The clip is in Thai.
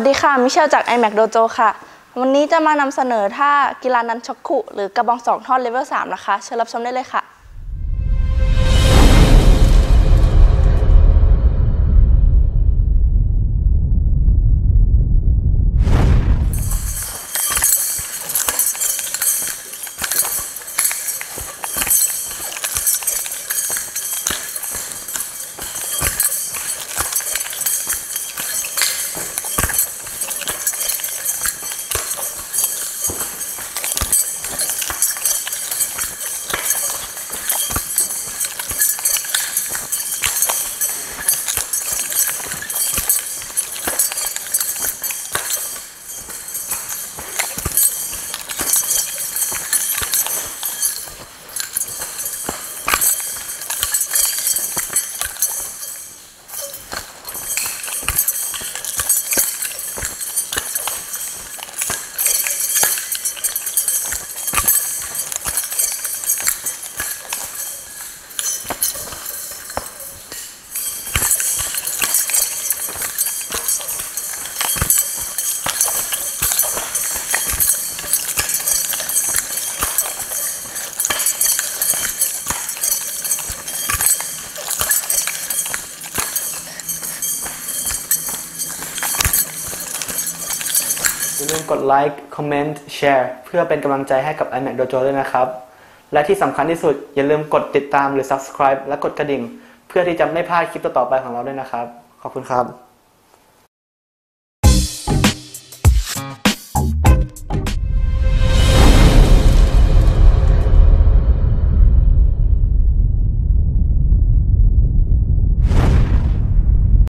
สวัสดีค่ะมิเชลจาก iMacDojo ค่ะวันนี้จะมานำเสนอท่ากีฬา Nunchaku หรือกระบองสองท่อนเลเวล 3นะคะเชิญรับชมได้เลยค่ะอย่าลืมกดไลค์ คอมเมนต์ แชร์เพื่อเป็นกำลังใจให้กับ iMacDojo ด้วยนะครับและที่สำคัญที่สุดอย่าลืมกดติดตามหรือ Subscribe และกดกระดิ่งเพื่อที่จะไม่พลาดคลิปต่อไปของเราด้วยนะครับขอบคุณครับ